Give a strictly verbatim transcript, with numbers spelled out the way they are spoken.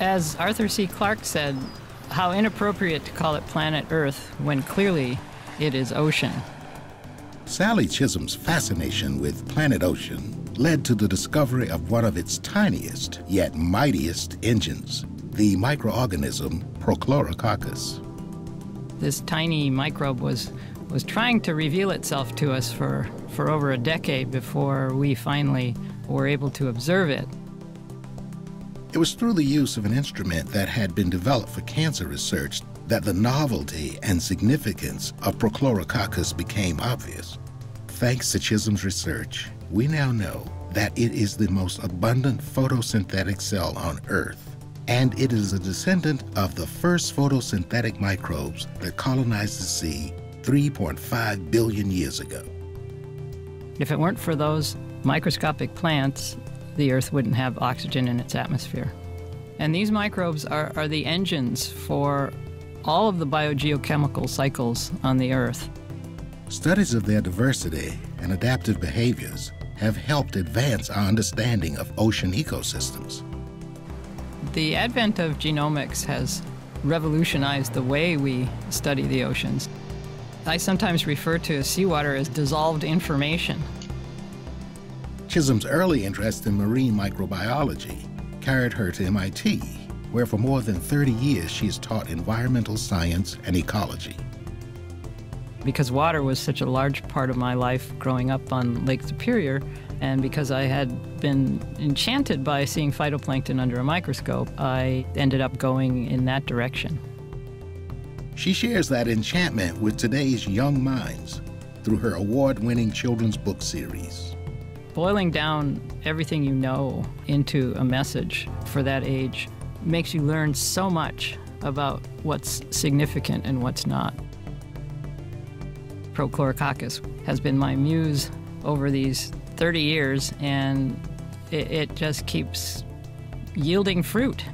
As Arthur C. Clarke said, how inappropriate to call it planet Earth when clearly it is ocean. Sally Chisholm's fascination with planet Ocean led to the discovery of one of its tiniest yet mightiest engines, the microorganism Prochlorococcus. This tiny microbe was, was trying to reveal itself to us for, for over a decade before we finally were able to observe it. It was through the use of an instrument that had been developed for cancer research that the novelty and significance of Prochlorococcus became obvious. Thanks to Chisholm's research, we now know that it is the most abundant photosynthetic cell on Earth, and it is a descendant of the first photosynthetic microbes that colonized the sea three point five billion years ago. If it weren't for those microscopic plants, the Earth wouldn't have oxygen in its atmosphere. And these microbes are, are the engines for all of the biogeochemical cycles on the Earth. Studies of their diversity and adaptive behaviors have helped advance our understanding of ocean ecosystems. The advent of genomics has revolutionized the way we study the oceans. I sometimes refer to seawater as dissolved information. Chisholm's early interest in marine microbiology carried her to M I T, where for more than thirty years she has taught environmental science and ecology. Because water was such a large part of my life growing up on Lake Superior, and because I had been enchanted by seeing phytoplankton under a microscope, I ended up going in that direction. She shares that enchantment with today's young minds through her award-winning children's book series. Boiling down everything you know into a message for that age makes you learn so much about what's significant and what's not. Prochlorococcus has been my muse over these thirty years, and it, it just keeps yielding fruit.